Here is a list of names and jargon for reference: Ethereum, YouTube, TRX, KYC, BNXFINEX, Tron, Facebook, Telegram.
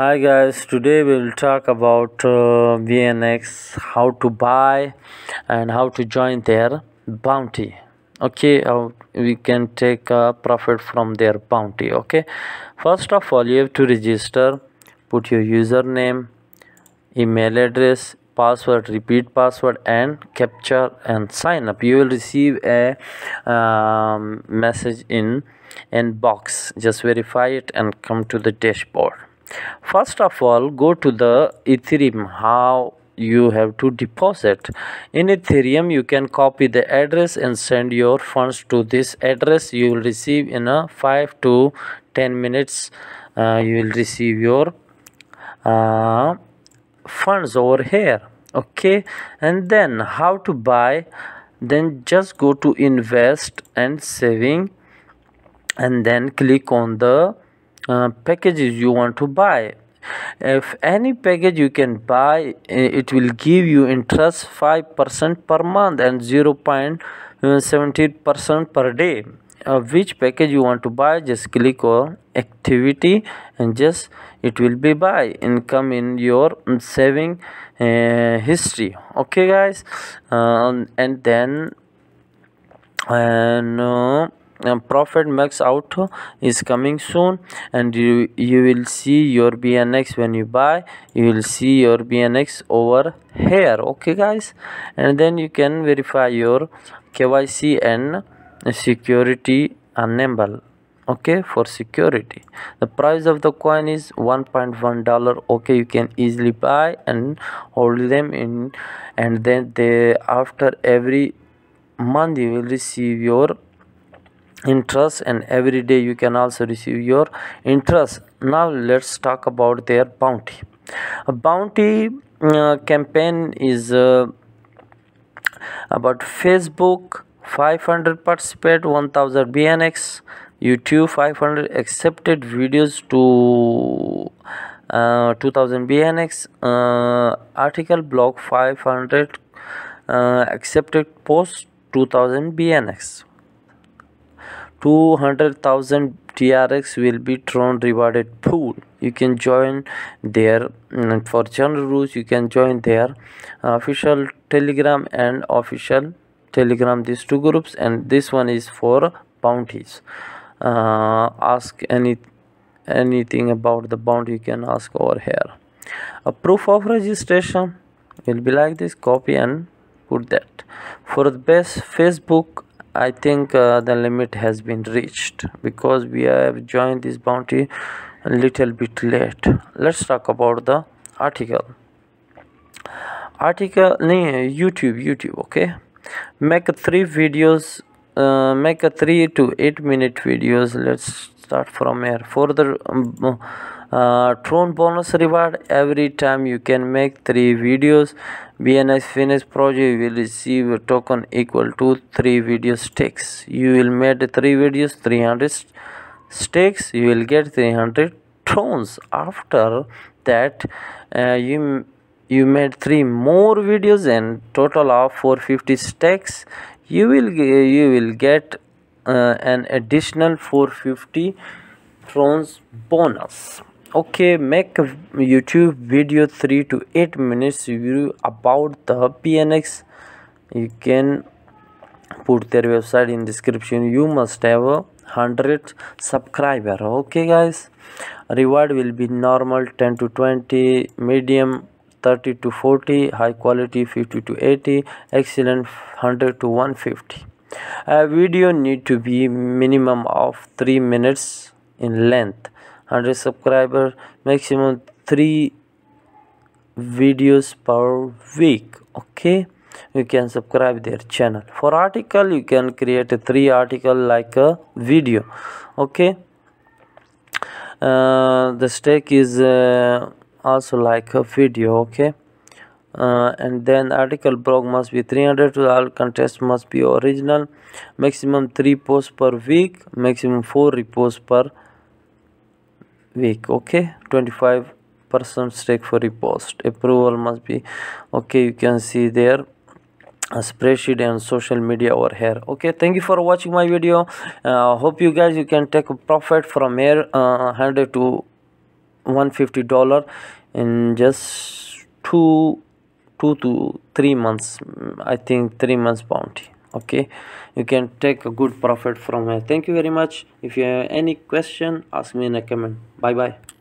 Hi guys, today we will talk about BNX, how to buy and how to join their bounty. Okay, how we can take a profit from their bounty. Okay, first of all you have to register, put your username, email address, password, repeat password and capture and sign up. You will receive a message in inbox. Just verify it and come to the dashboard. First of all, go to the Ethereum. How you have to deposit in Ethereum, you can copy the address and send your funds to this address. You will receive in a 5 to 10 minutes. You will receive your funds over here. Okay, and then how to buy, then just go to invest and saving and then click on the packages you want to buy. If any package you can buy, it will give you interest 5% per month and 0.17% per day. Which package you want to buy, just click on activity and just it will be buy income in your saving history. Okay guys, and then profit max out is coming soon, and you will see your BNX. When you buy, you will see your BNX over here. Okay guys, and then you can verify your KYC and security enable. Okay, for security the price of the coin is $1.1. Okay, you can easily buy and hold them in, and then after every month you will receive your interest, and every day you can also receive your interest. Now let's talk about their bounty. A bounty campaign is about Facebook 500 participate 1000 BNX, YouTube 500 accepted videos to 2000 BNX, article blog 500 accepted post 2000 BNX. 200,000 TRX will be Tron rewarded pool. You can join their, for general rules, you can join their official Telegram and official Telegram, these two groups, and this one is for bounties. Ask anything about the bounty, you can ask over here. A proof of registration will be like this, copy and put that. For the best Facebook, I think the limit has been reached because we have joined this bounty a little bit late. Let's talk about the YouTube. Okay, make 3 videos, make a 3 to 8 minute videos. Let's start from here. For the Tron bonus reward, every time you can make 3 videos BNXFINEX project will receive a token equal to 3 video stakes. You will make 3 videos, 300 stakes, you will get 300 Trons. After that you made 3 more videos and total of 450 stakes. You will get an additional 450 Trons bonus. Okay, make a YouTube video 3 to 8 minutes review about the BNX. You can put their website in description. You must have 100 subscriber. Okay guys, reward will be normal 10 to 20, medium 30 to 40, high quality 50 to 80, excellent 100 to 150. A video need to be minimum of 3 minutes in length. 100 subscriber, maximum 3 videos per week. Okay, you can subscribe their channel. For article, you can create 3 article like a video. Okay, the stake is also like a video. Okay, and then article blog must be 300. All contests must be original. Maximum 3 posts per week, maximum 4 reposts per week. Okay, 25% stake for repost. Approval must be okay. You can see their spreadsheet and social media over here. Okay, thank you for watching my video. Hope you guys you can take a profit from here, 100 to $150 in just two to three months, I think 3 months bounty. Okay, you can take a good profit from here. Thank you very much. If you have any question, ask me in a comment. Bye bye.